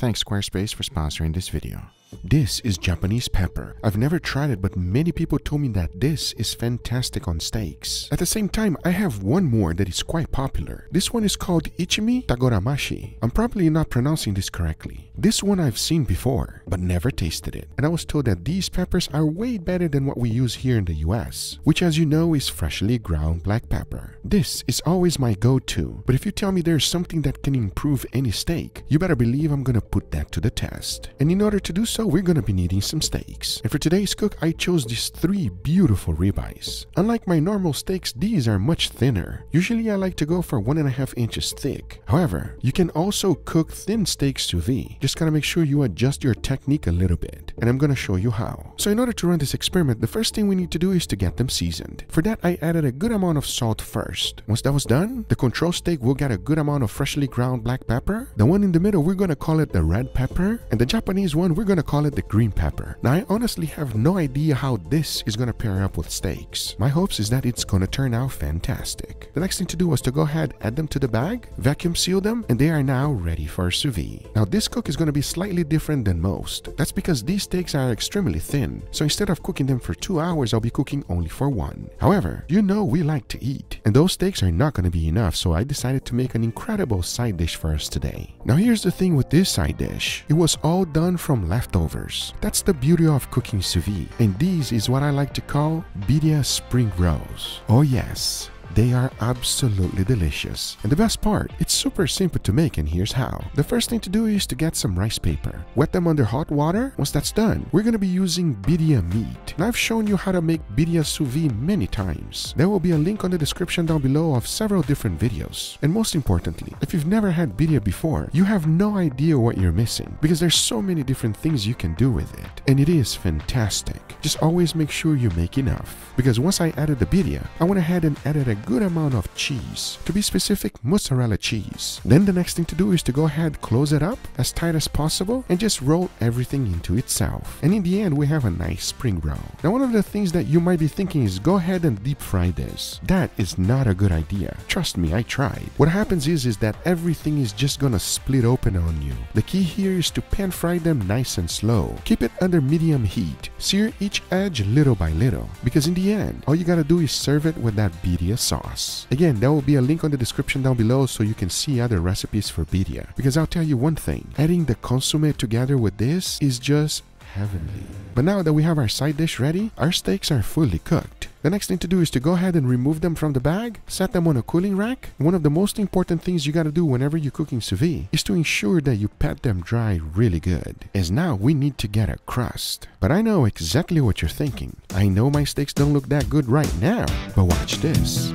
Thanks Squarespace for sponsoring this video. This is Japanese pepper. I've never tried it, but many people told me that this is fantastic on steaks. At the same time, I have one more that is quite popular. This one is called Ichimi Togarashi. I'm probably not pronouncing this correctly. This one I've seen before, but never tasted it. And I was told that these peppers are way better than what we use here in the US, which as you know is freshly ground black pepper. This is always my go-to, but if you tell me there's something that can improve any steak, you better believe I'm gonna put that to the test. And in order to do so, we're gonna be needing some steaks. And for today's cook, I chose these three beautiful ribeyes. Unlike my normal steaks, these are much thinner. Usually I like to go for 1.5 inches thick. However, you can also cook thin steaks sous vide. Just gotta make sure you adjust your technique a little bit. And I'm gonna show you how. So in order to run this experiment, the first thing we need to do is to get them seasoned. For that, I added a good amount of salt first. Once that was done, the control steak will get a good amount of freshly ground black pepper. The one in the middle, we're gonna call it the red pepper. And the Japanese one, we're gonna call it the green pepper. Now I honestly have no idea how this is gonna pair up with steaks. My hopes is that it's gonna turn out fantastic. The next thing to do was to go ahead, add them to the bag, vacuum seal them, and they are now ready for sous vide. Now this cook is gonna be slightly different than most. That's because these steaks are extremely thin. So instead of cooking them for 2 hours, I'll be cooking only for 1. However, you know we like to eat, and those steaks are not gonna be enough, so I decided to make an incredible side dish for us today. Now here's the thing with this side dish. It was all done from leftovers. That's the beauty of cooking sous vide, and these is what I like to call birria spring rolls. Oh yes, they are absolutely delicious. And the best part, it's super simple to make, and here's how. The first thing to do is to get some rice paper. Wet them under hot water. Once that's done, we're gonna be using birria meat. And I've shown you how to make birria sous vide many times. There will be a link on the description down below of several different videos. And most importantly, if you've never had birria before, you have no idea what you're missing, because there's so many different things you can do with it. And it is fantastic. Just always make sure you make enough. Because once I added the birria, I went ahead and added a good amount of cheese, to be specific, mozzarella cheese. Then the next thing to do is to go ahead, close it up as tight as possible, and just roll everything into itself. And in the end, we have a nice spring roll. Now one of the things that you might be thinking is go ahead and deep fry this. That is not a good idea. Trust me, I tried. What happens is that everything is just gonna split open on you. The key here is to pan fry them nice and slow. Keep it under medium heat. Sear each edge little by little, because in the end, all you gotta do is serve it with that birria sauce. Again, there will be a link on the description down below so you can see other recipes for birria. Because I'll tell you one thing, adding the consommé together with this is just heavenly. But now that we have our side dish ready, our steaks are fully cooked. The next thing to do is to go ahead and remove them from the bag, set them on a cooling rack. One of the most important things you gotta do whenever you're cooking sous vide is to ensure that you pat them dry really good. As now we need to get a crust. But I know exactly what you're thinking. I know my steaks don't look that good right now, but watch this.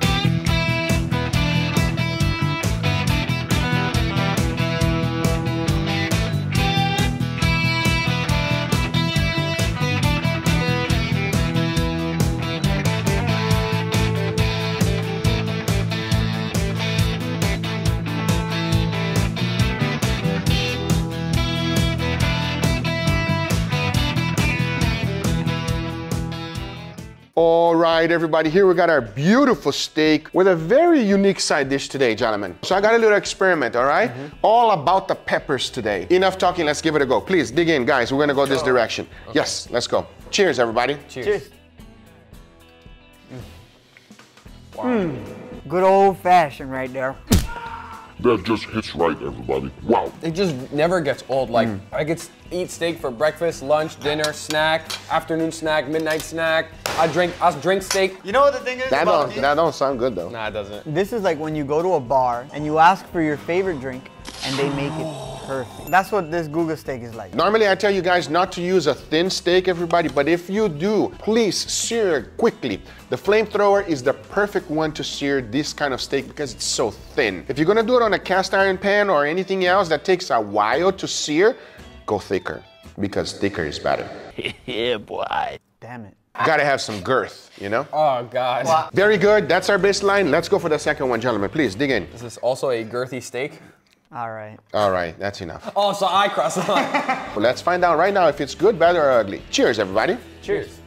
All right, everybody, here we got our beautiful steak with a very unique side dish today, gentlemen. So I got a little experiment, all right? All about the peppers today. Enough talking, let's give it a go. Please, dig in, guys. We're gonna go this direction. Okay. Yes, let's go. Cheers, everybody. Cheers. Cheers. Wow. Good old-fashioned right there. That just hits right, everybody. Wow. It just never gets old. Like, I could eat steak for breakfast, lunch, dinner, snack, afternoon snack, midnight snack. I drink steak. You know what the thing is? That don't sound good, though. Nah, it doesn't. This is like when you go to a bar and you ask for your favorite drink and they make it. Perfect. That's what this Guga steak is like. Normally, I tell you guys not to use a thin steak, everybody, but if you do, please sear it quickly. The flamethrower is the perfect one to sear this kind of steak because it's so thin. If you're gonna do it on a cast iron pan or anything else that takes a while to sear, go thicker, because thicker is better. Yeah, boy. Damn it. Gotta have some girth, you know? Oh, God. Wow. Very good, that's our baseline. Let's go for the second one, gentlemen. Please, dig in. Is this also a girthy steak? All right. All right, that's enough. Oh, so I crossed the line. Well, let's find out right now if it's good, bad, or ugly. Cheers, everybody. Cheers.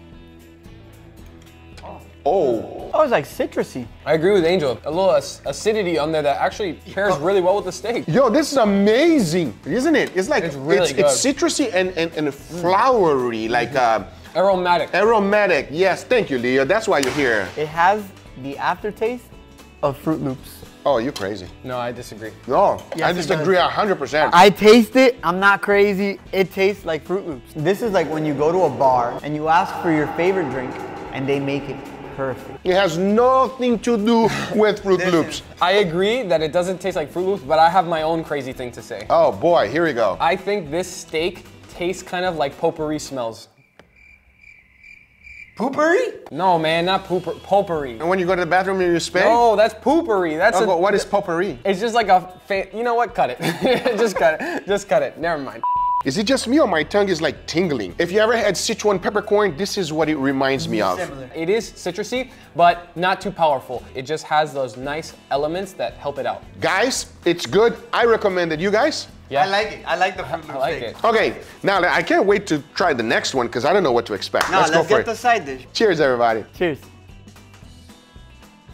Oh. Oh. always like citrusy. I agree with Angel. A little acidity on there that actually pairs really well with the steak. Yo, this is amazing, isn't it? It's like, it's citrusy and flowery, like aromatic. Aromatic, yes. Thank you, Leo. That's why you're here. It has the aftertaste of Fruit Loops. Oh, you're crazy. No, I disagree. No, yes, I disagree 100%. I taste it, I'm not crazy. It tastes like Fruit Loops. This is like when you go to a bar and you ask for your favorite drink and they make it perfect. It has nothing to do with Fruit Loops. I agree that it doesn't taste like Fruit Loops, but I have my own crazy thing to say. Oh boy, here we go. I think this steak tastes kind of like potpourri smells. Poopery? No, man, not pooper, potpourri. And when you go to the bathroom and you spit? No, that's poopery. That's but what is potpourri? It's just like a you know what? Cut it. Just cut it. Just cut it. Never mind. Is it just me or my tongue is like tingling? If you ever had Sichuan peppercorn, this is what it reminds me of. It is citrusy, but not too powerful. It just has those nice elements that help it out. Guys, it's good. I recommend it. You guys? Yeah. I like it. I like the Fruit Loops. I like it. Okay, now I can't wait to try the next one because I don't know what to expect. No, let's get the side dish. Cheers, everybody. Cheers.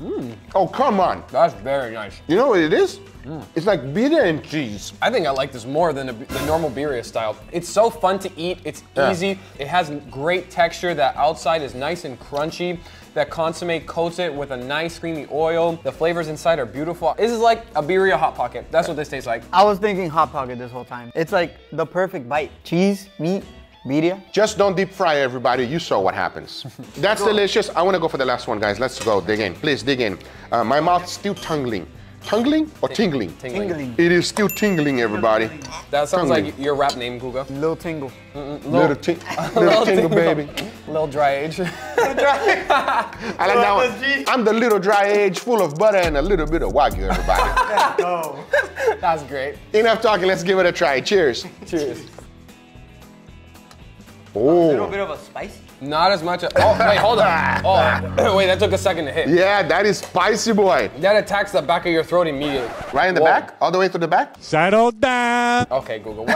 Mm. Oh, come on. That's very nice. You know what it is? Mm. It's like birria and cheese. I think I like this more than the normal birria style. It's so fun to eat. It's easy. It has great texture. That outside is nice and crunchy. That consommé coats it with a nice creamy oil. The flavors inside are beautiful. This is like a birria Hot Pocket. That's what this tastes like. I was thinking Hot Pocket this whole time. It's like the perfect bite. Cheese, meat, birria. Just don't deep fry, everybody. You saw what happens. That's delicious. I want to go for the last one, guys. Let's go. Dig in. Please dig in. My mouth's still tingling. Tingling or tingling? Tingling. It is still tingling, everybody. That sounds like your rap name, Guga. Lil Tingle. Little tingle, baby. Little dry age. I like that one. I'm the little dry age full of butter and a little bit of wagyu, everybody. Oh, that's great. Enough talking, let's give it a try. Cheers. Cheers. Oh. A little bit of a spicy? Not as much. Oh, wait, hold on. Oh, wait, that took a second to hit. Yeah, that is spicy, boy. That attacks the back of your throat immediately. Right in the back? All the way through the back? Settle down. Okay, Google.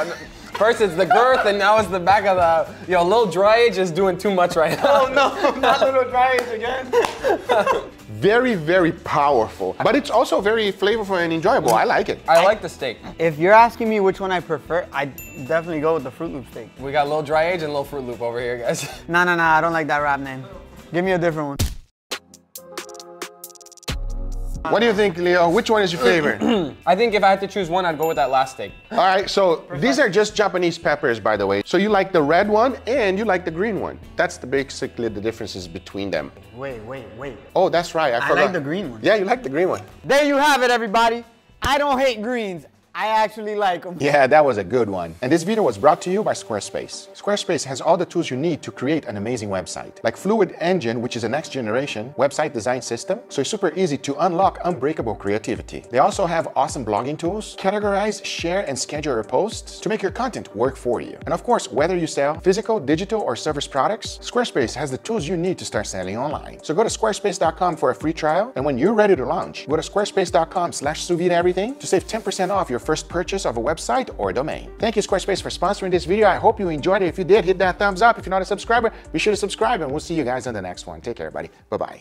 First it's the girth, and now it's the back of the... Yo, Lil Dry Age is doing too much right now. Oh, no, not Lil Dry Age again. Very, very powerful. But it's also very flavorful and enjoyable. I like it. I like the steak. If you're asking me which one I prefer, I definitely go with the Fruit Loop steak. We got Lil Dry Age and Lil Fruit Loop over here, guys. No, no, no, I don't like that rap name. Give me a different one. What do you think, Leo? Which one is your favorite? I think if I had to choose one, I'd go with that last steak. All right, so these are just Japanese peppers, by the way. So you like the red one and you like the green one. That's basically the differences between them. Wait, wait, wait. Oh, that's right, I forgot. I like the green one. Yeah, you like the green one. There you have it, everybody. I don't hate greens. I actually like them. Yeah, that was a good one. And this video was brought to you by Squarespace. Squarespace has all the tools you need to create an amazing website, like Fluid Engine, which is a next generation website design system. So it's super easy to unlock unbreakable creativity. They also have awesome blogging tools, categorize, share, and schedule your posts to make your content work for you. And of course, whether you sell physical, digital, or service products, Squarespace has the tools you need to start selling online. So go to squarespace.com for a free trial. And when you're ready to launch, go to squarespace.com/sous-vide-everything to save 10% off your first purchase of a website or a domain. Thank you, Squarespace, for sponsoring this video. I hope you enjoyed it. If you did, hit that thumbs up. If you're not a subscriber, be sure to subscribe, and we'll see you guys on the next one. Take care, everybody. Bye-bye.